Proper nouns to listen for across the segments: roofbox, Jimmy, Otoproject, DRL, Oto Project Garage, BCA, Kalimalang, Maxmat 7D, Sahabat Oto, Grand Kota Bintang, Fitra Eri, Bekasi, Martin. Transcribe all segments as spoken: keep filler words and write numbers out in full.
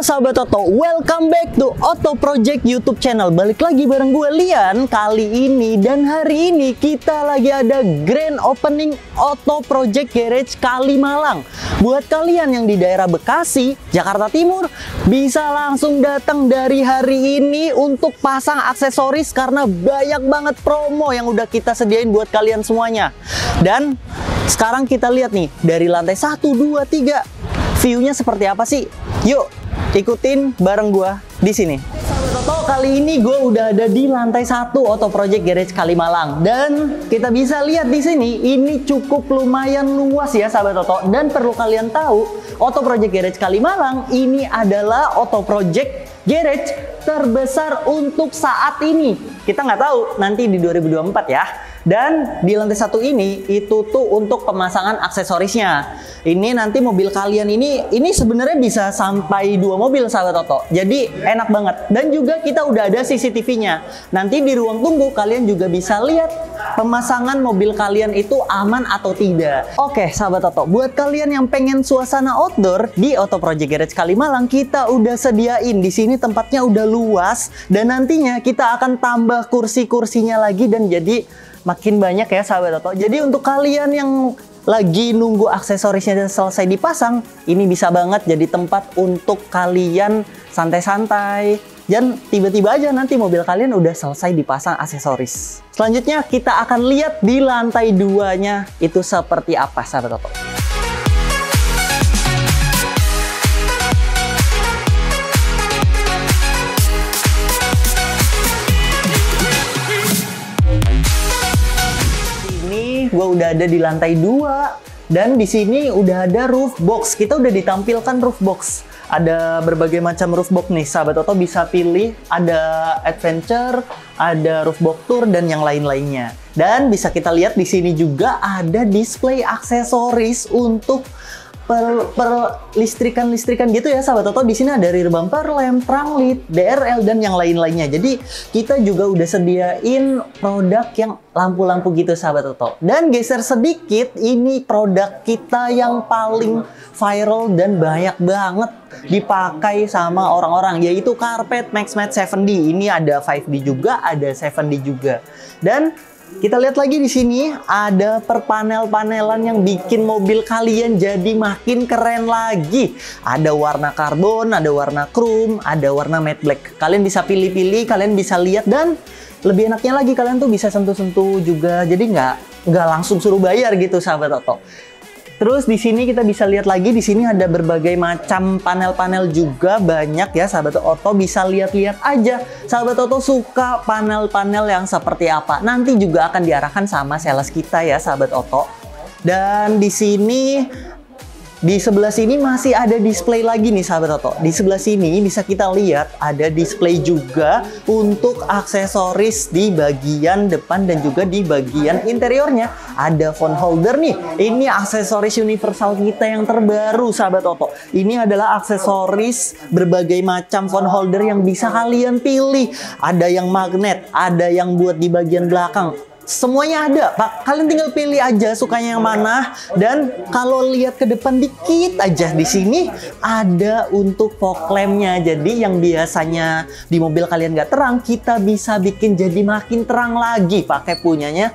Halo sahabat Oto, welcome back to Oto Project YouTube channel. Balik lagi bareng gue Lian. Kali ini dan hari ini kita lagi ada grand opening Oto Project Garage Kalimalang. Buat kalian yang di daerah Bekasi, Jakarta Timur, bisa langsung datang dari hari ini untuk pasang aksesoris karena banyak banget promo yang udah kita sediain buat kalian semuanya. Dan sekarang kita lihat nih dari lantai satu, dua, tiga. View-nya seperti apa sih? Yuk, ikutin bareng gua di sini. Toto, kali ini gue udah ada di lantai satu Oto Project Garage Kalimalang. Dan kita bisa lihat di sini, ini cukup lumayan luas ya sahabat Oto. Dan perlu kalian tahu, Oto Project Garage Kalimalang ini adalah Oto Project Garage terbesar untuk saat ini. Kita nggak tahu nanti di dua ribu dua puluh empat ya. Dan di lantai satu ini itu tuh untuk pemasangan aksesorisnya. Ini nanti mobil kalian ini ini sebenarnya bisa sampai dua mobil sahabat Oto. Jadi enak banget. Dan juga kita udah ada C C T V-nya. Nanti di ruang tunggu kalian juga bisa lihat pemasangan mobil kalian itu aman atau tidak. Oke sahabat Oto, buat kalian yang pengen suasana outdoor di Oto Project Garage Kalimalang, kita udah sediain di sini, tempatnya udah luas dan nantinya kita akan tambah kursi-kursinya lagi dan jadi makin banyak ya sahabat Oto. Jadi untuk kalian yang lagi nunggu aksesorisnya selesai dipasang, ini bisa banget jadi tempat untuk kalian santai-santai. Dan tiba-tiba aja nanti mobil kalian udah selesai dipasang aksesoris. Selanjutnya kita akan lihat di lantai duanya itu seperti apa sahabat Oto. Gue udah ada di lantai dua dan di sini udah ada Roofbox. Kita udah ditampilkan Roofbox. Ada berbagai macam Roofbox nih sahabat Oto, bisa pilih, ada adventure, ada Roofbox tour dan yang lain-lainnya. Dan bisa kita lihat di sini juga ada display aksesoris untuk per, per listrikan-listrikan gitu ya sahabat Oto. Di sini ada rear bumper, lem, trunk lid, D R L dan yang lain-lainnya. Jadi kita juga udah sediain produk yang lampu-lampu gitu sahabat Oto. Dan geser sedikit, ini produk kita yang paling viral dan banyak banget dipakai sama orang-orang, yaitu karpet Maxmat tujuh D. Ini ada lima D juga, ada tujuh D juga. Dan kita lihat lagi di sini ada perpanel-panelan yang bikin mobil kalian jadi makin keren lagi. Ada warna karbon, ada warna chrome, ada warna matte black. Kalian bisa pilih-pilih, kalian bisa lihat, dan lebih enaknya lagi kalian tuh bisa sentuh-sentuh juga. Jadi nggak nggak langsung suruh bayar gitu sahabat Oto. Terus di sini kita bisa lihat lagi, di sini ada berbagai macam panel-panel juga banyak ya sahabat Oto, bisa lihat-lihat aja. Sahabat Oto suka panel-panel yang seperti apa? Nanti juga akan diarahkan sama sales kita ya sahabat Oto. Dan di sini, di sebelah sini masih ada display lagi nih sahabat Oto. Di sebelah sini bisa kita lihat ada display juga untuk aksesoris di bagian depan dan juga di bagian interiornya. Ada phone holder nih. Ini aksesoris universal kita yang terbaru sahabat Oto. Ini adalah aksesoris berbagai macam phone holder yang bisa kalian pilih. Ada yang magnet, ada yang buat di bagian belakang. Semuanya ada, Pak. Kalian tinggal pilih aja sukanya yang mana. Dan kalau lihat ke depan dikit aja, di sini ada untuk fog lampnya. Jadi yang biasanya di mobil kalian nggak terang, kita bisa bikin jadi makin terang lagi pakai punyanya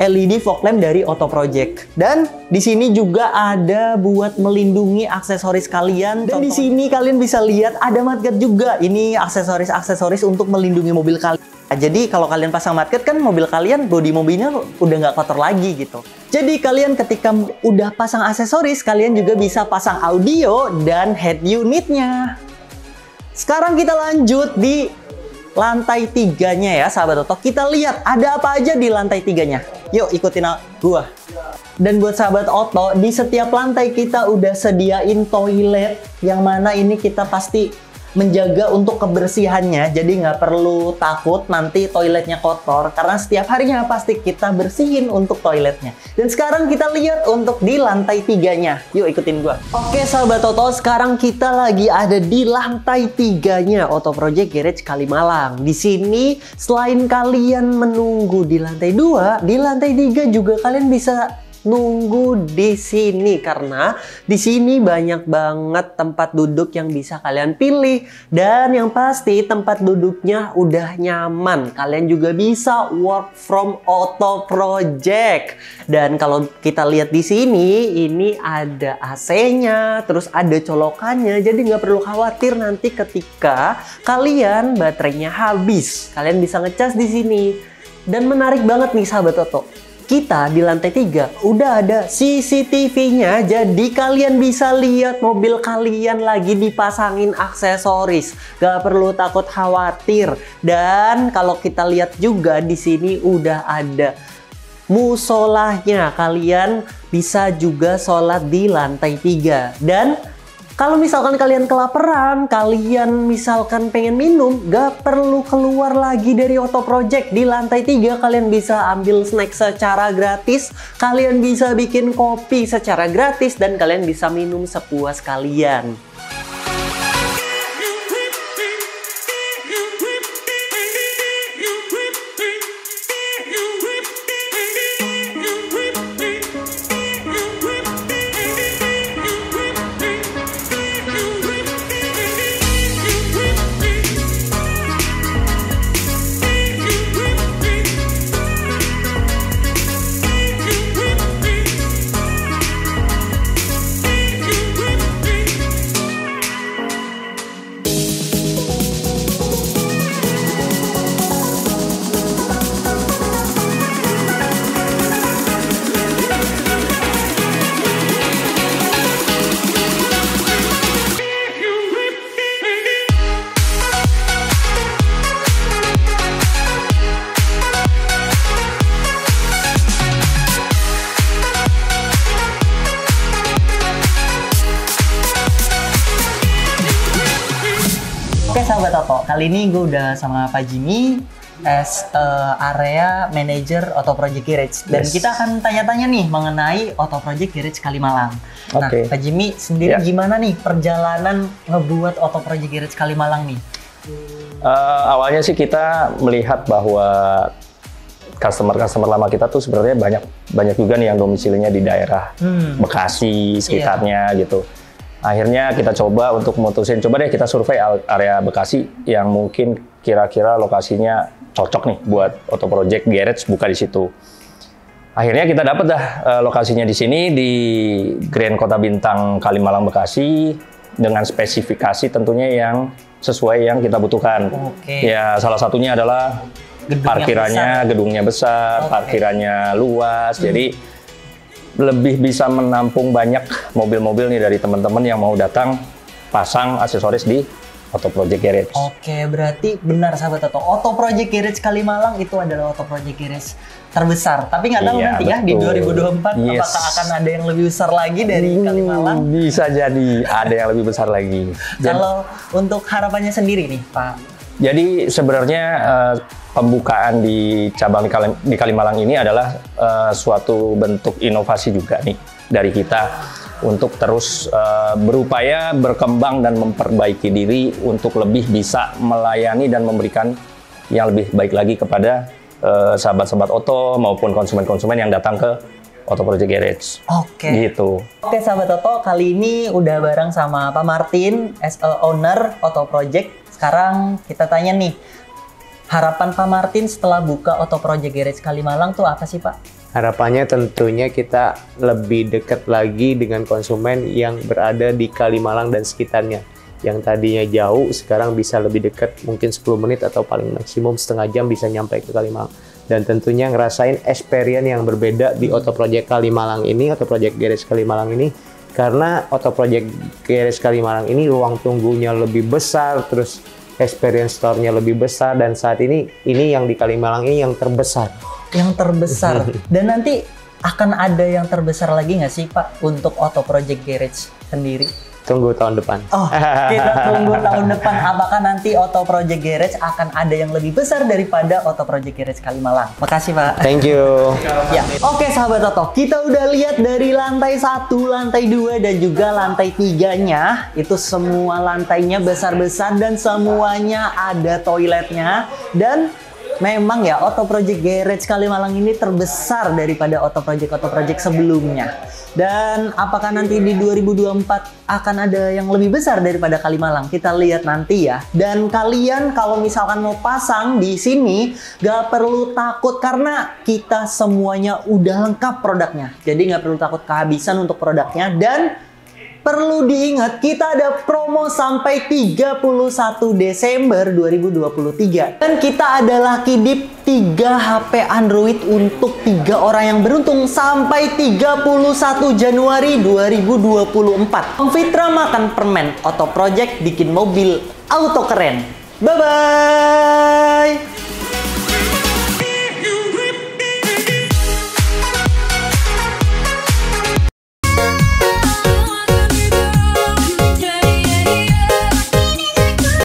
L E D fog lamp dari Oto Project. Dan di sini juga ada buat melindungi aksesoris kalian. Dan di sini kalian bisa lihat ada mudguard juga. Ini aksesoris-aksesoris untuk melindungi mobil kalian. Jadi kalau kalian pasang mudguard kan mobil kalian, bodi mobilnya udah nggak kotor lagi gitu. Jadi kalian ketika udah pasang aksesoris, kalian juga bisa pasang audio dan head unitnya. Sekarang kita lanjut di lantai tiganya ya sahabat Oto. Kita lihat ada apa aja di lantai tiganya. Yuk ikutin gua. Dan buat sahabat Oto, di setiap lantai kita udah sediain toilet, yang mana ini kita pasti menjaga untuk kebersihannya, jadi nggak perlu takut nanti toiletnya kotor karena setiap harinya pasti kita bersihin untuk toiletnya. Dan sekarang kita lihat untuk di lantai tiganya, yuk ikutin gua. Oke sahabat Oto, sekarang kita lagi ada di lantai tiganya Oto Project Garage Kalimalang. Di sini selain kalian menunggu di lantai dua, di lantai tiga juga kalian bisa nunggu di sini, karena di sini banyak banget tempat duduk yang bisa kalian pilih, dan yang pasti tempat duduknya udah nyaman. Kalian juga bisa work from Oto Project. Dan kalau kita lihat di sini, ini ada A C-nya, terus ada colokannya, jadi nggak perlu khawatir nanti ketika kalian baterainya habis, kalian bisa ngecas di sini. Dan menarik banget nih sahabat Oto, kita di lantai tiga udah ada C C T V-nya, jadi kalian bisa lihat mobil kalian lagi dipasangin aksesoris, gak perlu takut khawatir. Dan kalau kita lihat juga di sini udah ada musolahnya, kalian bisa juga sholat di lantai tiga. Dan kalau misalkan kalian kelaparan, kalian misalkan pengen minum, gak perlu keluar lagi dari Oto Project. Di lantai tiga kalian bisa ambil snack secara gratis, kalian bisa bikin kopi secara gratis, dan kalian bisa minum sepuas kalian. Oke sahabat Oto, kali ini gue udah sama Pak Jimmy as uh, area manager Oto Project Garage, dan yes, kita akan tanya-tanya nih mengenai Oto Project Garage Kalimalang. Okay. Nah Pak Jimmy sendiri yeah, gimana nih perjalanan ngebuat Oto Project Garage Kalimalang nih? Uh, awalnya sih kita melihat bahwa customer-customer lama kita tuh sebenarnya banyak banyak juga nih yang domisilinya di daerah hmm. Bekasi sekitarnya yeah, gitu. Akhirnya kita coba untuk memutusin, coba deh kita survei area Bekasi yang mungkin kira-kira lokasinya cocok nih buat Oto Project Garage buka di situ. Akhirnya kita dapat dah lokasinya di sini di Grand Kota Bintang Kalimalang Bekasi, dengan spesifikasi tentunya yang sesuai yang kita butuhkan. Oke. Ya salah satunya adalah gedungnya parkirannya, besar. gedungnya besar, Oke. parkirannya luas, hmm. jadi lebih bisa menampung banyak mobil-mobil nih dari teman-teman yang mau datang pasang aksesoris di Oto Project Garage. Oke, berarti benar sahabat Oto, Oto Project Garage Kalimalang itu adalah Oto Project Garage terbesar. Tapi nggak tahu iya, nanti betul. ya di dua ribu dua puluh empat yes, apakah akan ada yang lebih besar lagi dari hmm, Kalimalang? Bisa jadi ada yang lebih besar lagi. Dan kalau untuk harapannya sendiri nih Pak? Jadi sebenarnya uh, pembukaan di cabang di Kalimalang ini adalah uh, suatu bentuk inovasi juga nih dari kita untuk terus uh, berupaya berkembang dan memperbaiki diri untuk lebih bisa melayani dan memberikan yang lebih baik lagi kepada sahabat-sahabat uh, Oto maupun konsumen-konsumen yang datang ke Oto Project Garage. Oke. Okay. Gitu. Oke okay, sahabat Oto, kali ini udah bareng sama Pak Martin as a owner Oto Project. Sekarang kita tanya nih, harapan Pak Martin setelah buka Oto Project Garage Kalimalang tuh apa sih Pak? Harapannya tentunya kita lebih dekat lagi dengan konsumen yang berada di Kalimalang dan sekitarnya. Yang tadinya jauh sekarang bisa lebih dekat, mungkin sepuluh menit atau paling maksimum setengah jam bisa nyampe ke Kalimalang. Dan tentunya ngerasain experience yang berbeda di Oto Project Kalimalang ini, Oto Project Garage Kalimalang ini. Karena Oto Project Garage Kalimalang ini ruang tunggunya lebih besar, terus experience store-nya lebih besar, dan saat ini ini yang di Kalimalang ini yang terbesar. Yang terbesar. Dan nanti akan ada yang terbesar lagi nggak sih Pak untuk Oto Project Garage sendiri? Tunggu tahun depan. Oh, kita tunggu tahun depan. Apakah nanti Oto Project Garage akan ada yang lebih besar daripada Oto Project Garage Kalimalang? Makasih Pak. Thank you. Ya. Oke sahabat Oto, kita udah lihat dari lantai satu, lantai dua, dan juga lantai tiganya. Itu semua lantainya besar-besar dan semuanya ada toiletnya. Dan Memang ya, Oto Project Garage Kalimalang ini terbesar daripada Oto Project-Oto Project sebelumnya. Dan apakah nanti di dua ribu dua puluh empat akan ada yang lebih besar daripada Kalimalang? Kita lihat nanti ya. Dan kalian kalau misalkan mau pasang di sini, gak perlu takut karena kita semuanya udah lengkap produknya. Jadi gak perlu takut kehabisan untuk produknya. Dan perlu diingat, kita ada promo sampai tiga puluh satu Desember dua ribu dua puluh tiga. Dan kita ada lucky dip tiga H P Android untuk tiga orang yang beruntung sampai tiga puluh satu Januari dua ribu dua puluh empat. Om Fitra makan permen, Oto Project bikin mobil auto keren. Bye-bye!